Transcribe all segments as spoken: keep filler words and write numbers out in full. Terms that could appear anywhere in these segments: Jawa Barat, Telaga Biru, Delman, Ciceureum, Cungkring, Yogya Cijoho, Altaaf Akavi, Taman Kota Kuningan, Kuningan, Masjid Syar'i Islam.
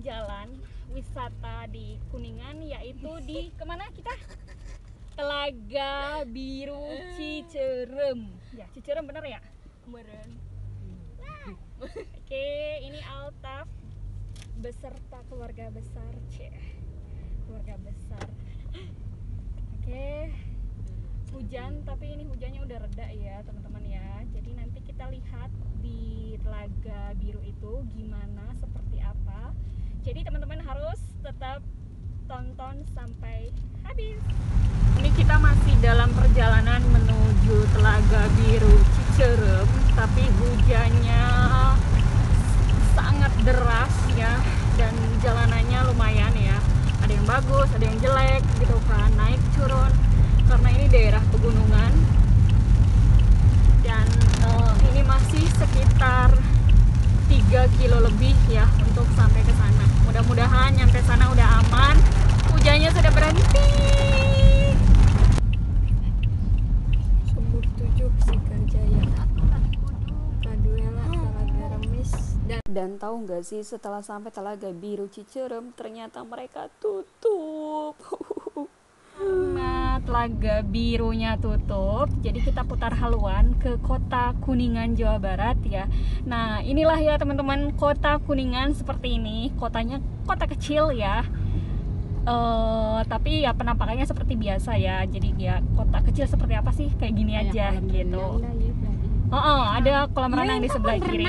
jalan wisata di Kuningan, yaitu di kemana kita? Telaga Biru Ciceureum. Ya, Ciceureum bener ya? Bener. Nah. Oke, ini Altaaf beserta keluarga besar. C. Keluarga besar. Oke. Hujan, tapi ini hujannya udah reda ya teman-teman ya. Jadi nanti kita lihat di Telaga Biru itu gimana, seperti apa. Jadi teman-teman harus tetap tonton sampai habis. Ini kita masih dalam perjalanan menuju Telaga Biru Ciceureum, tapi hujannya sangat deras ya, dan jalanannya lumayan ya, ada yang bagus, ada yang jelek gitu kan, naik turun. Karena ini daerah pegunungan dan uh, ini masih sekitar tiga kilo lebih ya untuk sampai ke sana. Mudah-mudahan nyampe sana udah aman, hujannya sudah berhenti. Sumur tujuh Sikarjaya Kaduela Telaga Remis. Dan, dan tahu nggak sih, setelah sampai Telaga Biru Ciceureum ternyata mereka tutup. Karena Telaga Birunya tutup, jadi kita putar haluan ke Kota Kuningan, Jawa Barat ya. Nah, inilah ya teman-teman, Kota Kuningan seperti ini. Kotanya kota kecil ya, e, tapi ya penampakannya seperti biasa ya. Jadi ya kota kecil seperti apa sih, kayak gini aja gitu. Oh, oh, ada kolam renang di sebelah kiri.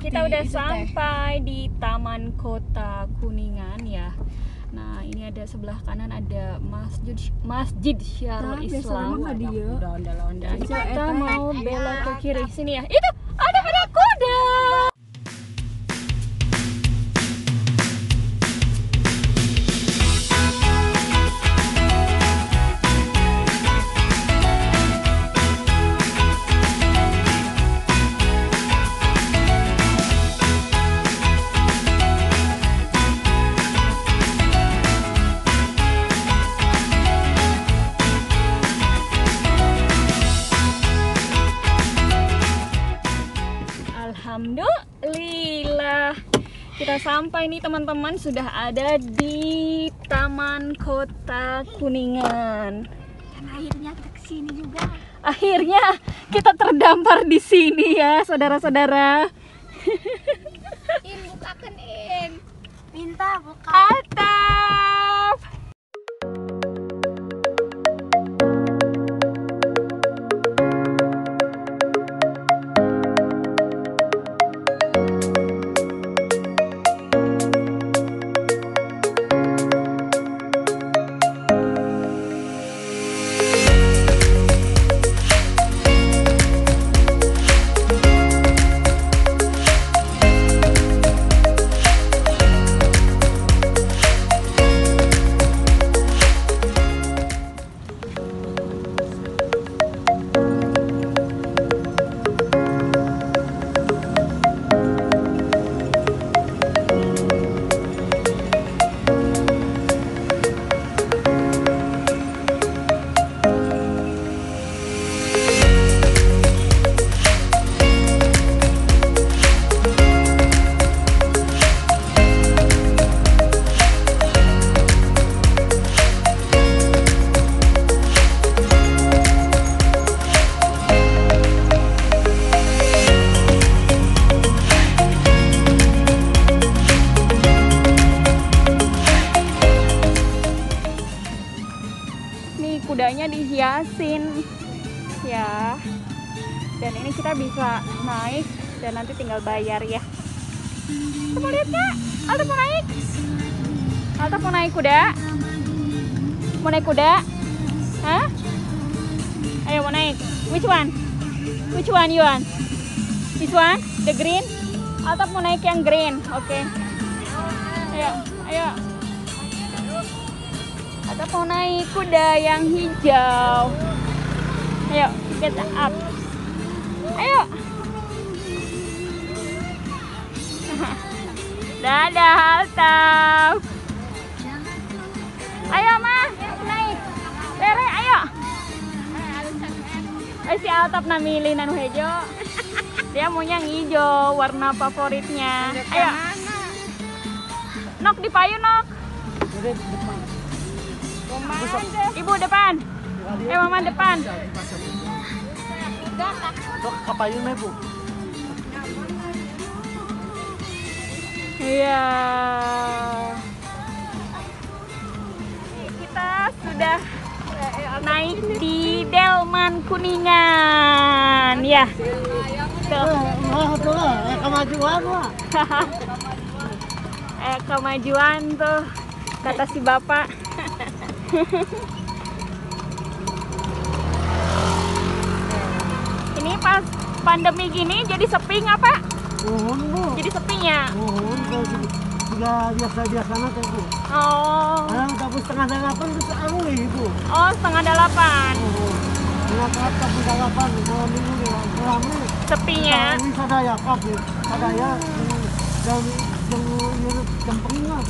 Kita udah sampai di Taman Kota Kuningan ya. Nah, ini ada sebelah kanan ada Masjid Masjid Syar'i Islam. Kita mau belok ke kiri sini ya. Itu ada ada kuda. Alhamdulillah, kita sampai nih teman-teman, sudah ada di Taman Kota Kuningan. Dan akhirnya kita kesini juga. Akhirnya kita terdampar di sini ya, saudara-saudara. In bukakan in, minta buka. Altaaf. asin ya. Dan ini kita bisa naik dan nanti tinggal bayar ya. Kita mau lihat nggak? Altaaf mau naik? Altaaf mau naik kuda? Mau naik kuda? Hah? Ayo mau naik? Which one? Which one you want? This one? The green? Altaaf mau naik yang green, oke? Okay. Ayo, ayo. Altaaf mau naik kuda yang hijau. Ayo, get up. Ayo. Dadah Altaaf. Ayo mah naik. Tere, ayo. Eh si Altaaf namilih nanu hejo. Dia maunya yang hijau, warna favoritnya. Ayo. Nok di payung nok. Ibu depan. Eh mama depan. Kapayunnya bu. Iya. Kita sudah naik di Delman Kuningan, ya. Eh kemajuan lah. Eh kemajuan tuh kata si bapak. Ini pas pandemi gini jadi sepi nggak Pak? Uhun bu. Jadi sepinya? Uhun kalau sudah biasa-biasa aja bu. Oh. Nah, tapi setengah delapan terus alih bu. Oh setengah delapan. Uhun. Setengah delapan setengah delapan malam minggu ya malam minggu. Sepinya? Ini sadaya kafe, sadaya jam jam jam pengingat.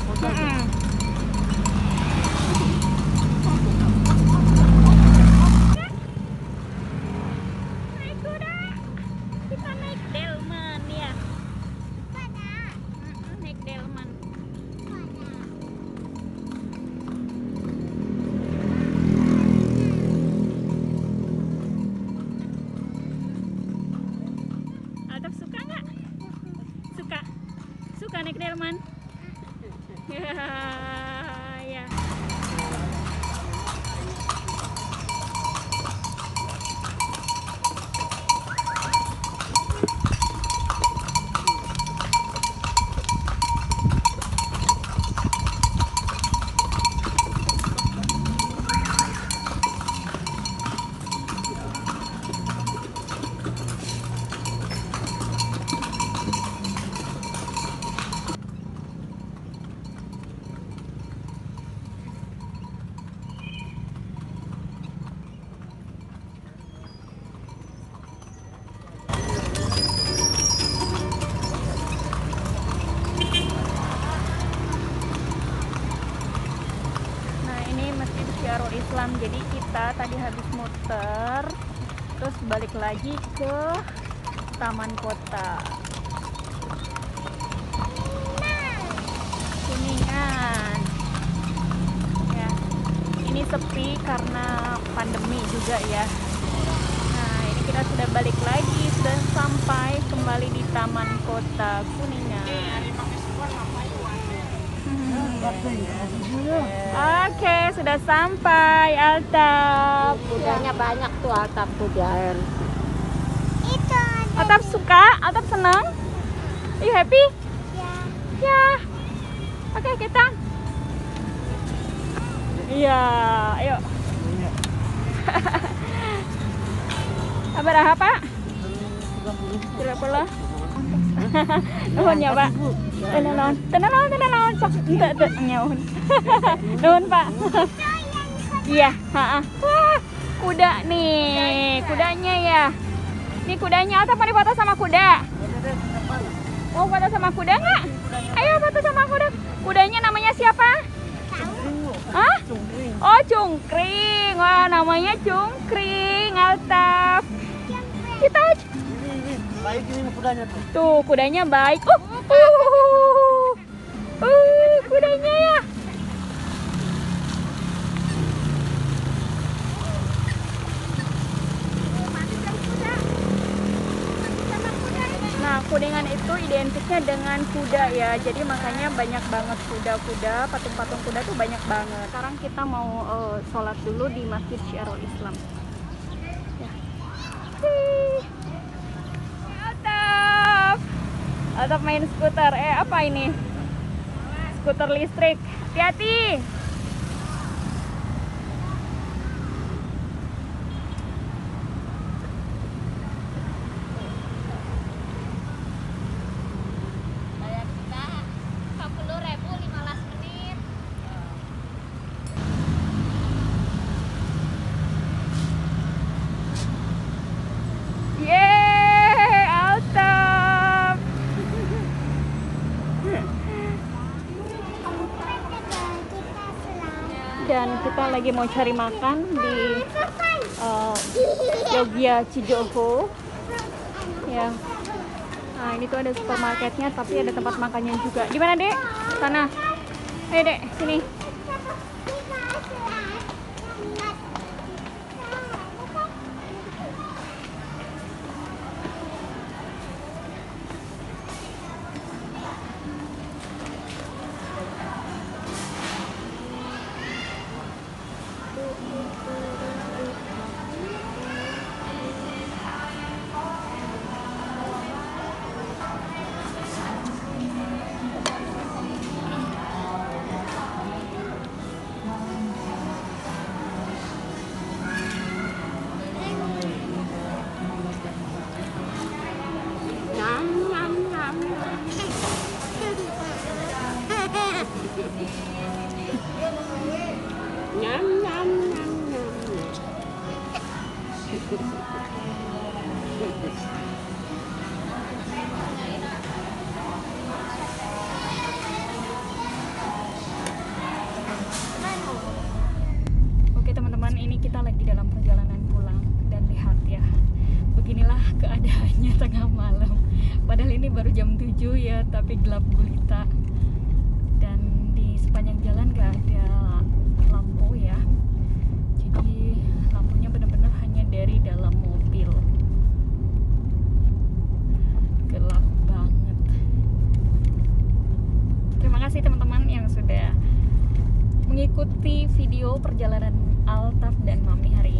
Islam. Jadi kita tadi habis muter terus balik lagi ke Taman Kota Kuningan ya. Ini sepi karena pandemi juga ya. Nah ini kita sudah balik lagi, sudah sampai kembali di Taman Kota Kuningan. Oke, sudah sampai Altaaf. Kudanya banyak tuh Altaaf tuh di air. Itu. Altaaf suka, Altaaf senang. You happy? Ya. Ya. Oke kita. Iya, ayo. Apa dah Pak? Tidak perlu. Nuhun ya Pak. Tenelon, tenelon, tenelon, sok enggak tuh nyawun. Nuhun Pak. Iya, heeh. Wah, kuda nih, kudanya ya. Ini kudanya Altaaf mau foto sama kuda. Mau foto sama kuda enggak? Ayo foto sama kuda. Kudanya namanya siapa? Hah? Oh, Cungkring. Wah, namanya Cungkring Altaaf. Kita baik ini kudanya tuh. Tuh, kudanya baik. Oh, uh, uh, uh, kudanya ya. Nah, Kuningan itu identiknya dengan kuda ya. Jadi makanya banyak banget kuda-kuda, patung-patung kuda tuh banyak banget. Sekarang kita mau uh, sholat dulu di Masjid Syar'i Islam. Yeay. Altaf. Altaf main skuter. Eh, apa ini? Skuter listrik. Hati-hati. Dan kita lagi mau cari makan di uh, Yogya Cijoho ya. Nah, ini tuh ada supermarketnya, tapi ada tempat makannya juga. Di mana, Dek? Sana. Ayo, Dek, sini. Oke teman-teman, ini kita lagi dalam perjalanan pulang. Dan lihat ya, beginilah keadaannya tengah malam. Padahal ini baru jam tujuh ya, tapi gelap gulita. Dan di sepanjang jalan gak ada lampu ya, jadi lampunya benar-benar hanya dari dalam mobil. Gelap banget. Terima kasih teman-teman yang sudah mengikuti video perjalanan Altaf dan Mami hari ini.